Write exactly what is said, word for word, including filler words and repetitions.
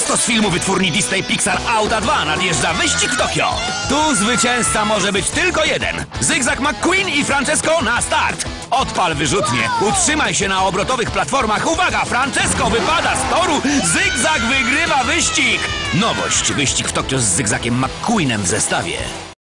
Prosto z filmu wytwórni Disney Pixar Auta dwa nadjeżdża wyścig w Tokio. Tu zwycięzca może być tylko jeden. Zygzak McQueen i Francesco na start. Odpal wyrzutnie. Utrzymaj się na obrotowych platformach. Uwaga, Francesco wypada z toru. Zygzak wygrywa wyścig. Nowość. Wyścig w Tokio z Zygzakiem McQueenem w zestawie.